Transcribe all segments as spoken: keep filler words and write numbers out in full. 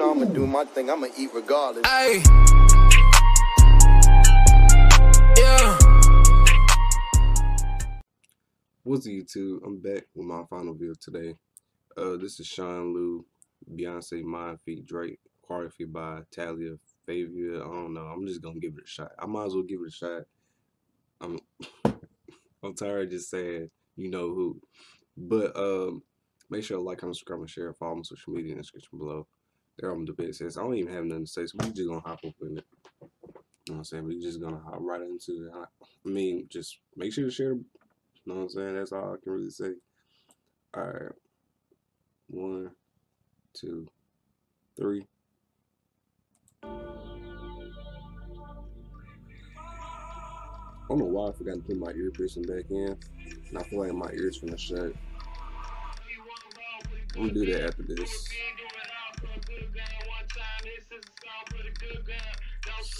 know I'ma do my thing. I'ma eat regardless. Hey. Yeah. What's up, YouTube? I'm back with my final video today. Uh, this is Sean Lew, Beyonce, Mind Feet, Drake, choreography by Talia Favia. I don't know. I'm just gonna give it a shot. I might as well give it a shot. I'm I'm tired of just saying you know who. But um, make sure to like, comment, subscribe, and share. Follow my social media in the description below. There I'm the best sense. I don't even have nothing to say, so we're just gonna hop up in it. You know what I'm saying? We're just gonna hop right into it. I mean, just make sure to share. You know what I'm saying? That's all I can really say. All right. One, two, three. I don't know why I forgot to put my ear piercing back in, and I feel like my ear's finna shut. I'm gonna do that after this.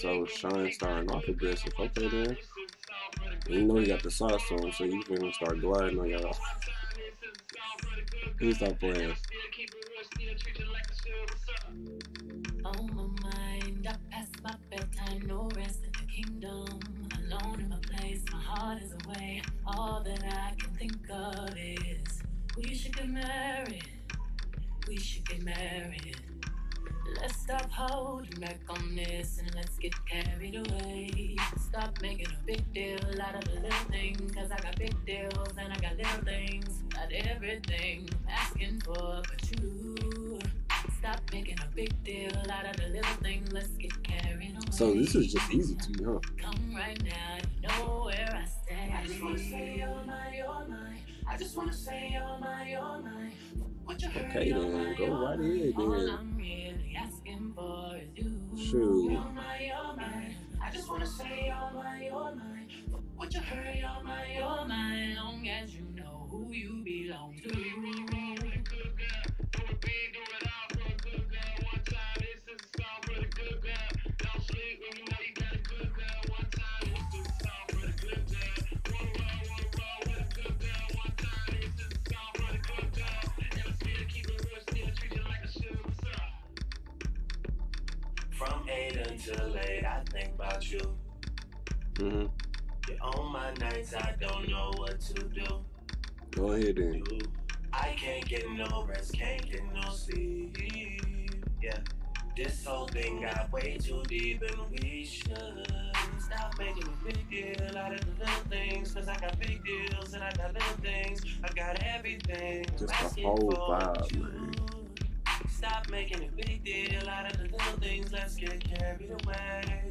So Sean starting off aggressive. Okay, there. You know you got the sauce on, so you can start gliding on y'all. Please stop playing. On my mind, I passed my bedtime, no rest in the kingdom. Alone in my place, my heart is away. All that I can think of is we should get married. We should get married. Let's stop holding back on this and let's get carried away. Stop making a big deal out of the little things, cause I got big deals and I got little things. Not everything I'm asking for but you. Stop making a big deal out of the little thing, let's get carried away. So this is just easy to you, huh? Come right now, you know where I stand. I just wanna say you're my, you're my. I just wanna say you're my, you're my. What you heard, okay you're then, my, go right ahead then. Asking for you. Shoot. You're my, you're my. I just wanna say you're my, you're my. What you heard, you're my, you're my. Long as you know who you belong to. From eight until late, I think about you. Mm-hmm. You're on my nights, I don't know what to do. Go ahead then. I can't get no rest, can't get no sleep. Yeah. This whole thing got way too deep and we should stop making a big deal out of the little things. Cause I got big deals and I got little things. I got everything. Just the whole vibe, man. Stop making a big deal out of the little things, let's get carried away.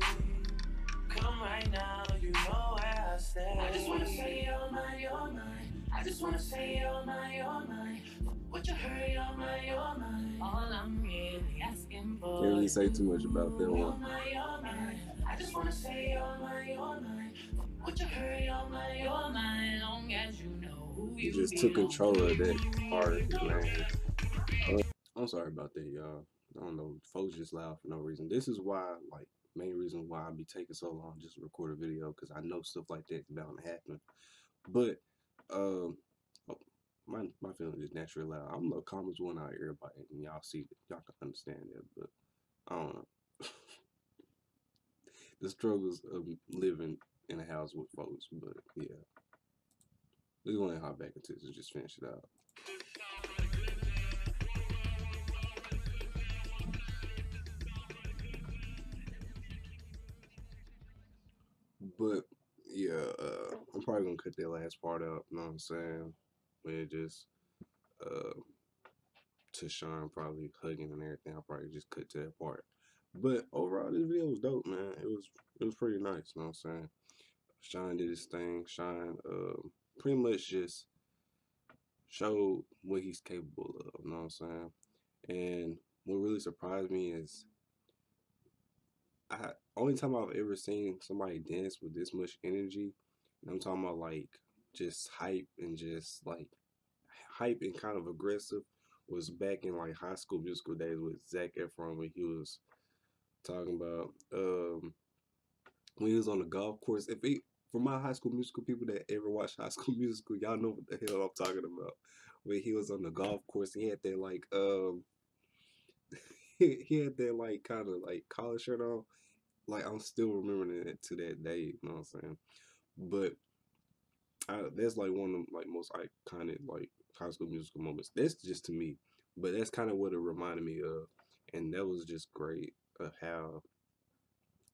Come right now, you know where I stand. I just wanna say you're my, you're my. I just wanna say you're my, you're my. What you heard, you're my, you're my. All I'm really asking for. Can't really say too much about that one. You're my, you're my. I just wanna say you're my, you're my. What you heard, you're my, you're my. Long as you know who you just took control of that part, man. I'm sorry about that, y'all. I don't know, folks just loud for no reason. This is why, like, main reason why I be taking so long just to record a video, because I know stuff like that's bound to happen. But, um, oh, my my feeling is naturally loud. I'm the calmest one out of everybody, and y'all see that. Y'all can understand that, but I don't know. The struggles of living in a house with folks, but yeah. We're going to hop back into this and just finish it out. But yeah, uh, I'm probably gonna cut that last part out. You know what I'm saying? When it just uh, to Sean probably hugging and everything, I'll probably just cut to that part. But overall, this video was dope, man. It was it was pretty nice. You know what I'm saying? Sean did his thing. Sean uh, pretty much just showed what he's capable of. You know what I'm saying? And what really surprised me is. I, only time I've ever seen somebody dance with this much energy, and I'm talking about like just hype and just like hype and kind of aggressive, was back in like High School Musical days with Zac Efron when he was talking about um, when he was on the golf course. If it, for my High School Musical people that ever watched High School Musical, y'all know what the hell I'm talking about. When he was on the golf course, he had that like um. he, he had that like kind of like collar shirt on. Like I'm still remembering it to that day. You know what I'm saying? But I, that's like one of the like most iconic like High School Musical moments. That's just to me, but that's kind of what it reminded me of, and that was just great of how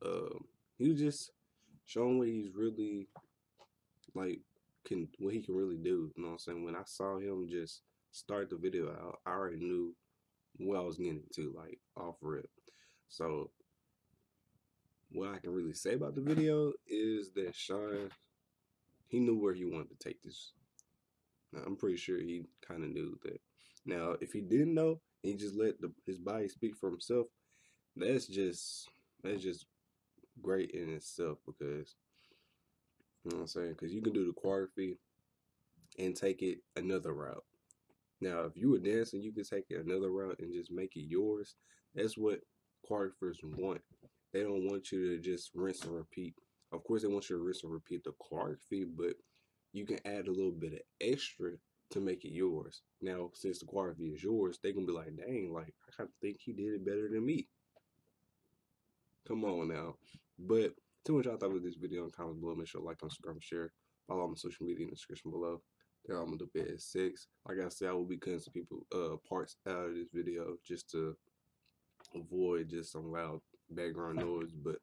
uh, he was just showing what he's really like can what he can really do. You know what I'm saying? When I saw him just start the video, I, I already knew what I was getting into, like off rip. So what I can really say about the video is that Sean, he knew where he wanted to take this. Now, I'm pretty sure he kind of knew that. Now, if he didn't know, he just let the, his body speak for himself. That's just that's just great in itself, because you know what I'm saying. Because you can do the choreography and take it another route. Now, if you were dancing, you could take it another route and just make it yours. That's what choreographers want. They don't want you to just rinse and repeat. Of course, they want you to rinse and repeat the choreography, but you can add a little bit of extra to make it yours. Now, since the choreography is yours, they can be like, dang, like, I kind of think he did it better than me. Come on now. But tell me what y'all thought about this video in the comments below. Make sure to like, subscribe, share. Follow all my social media in the description below. There I'm going to do it at six. Like I said, I will be cutting some people, uh, parts out of this video just to avoid just some loud background noise, but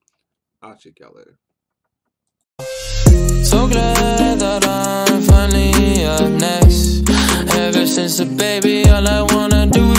I'll check y'all later. So glad that I'm finally up next. Ever since the baby, all I wanna do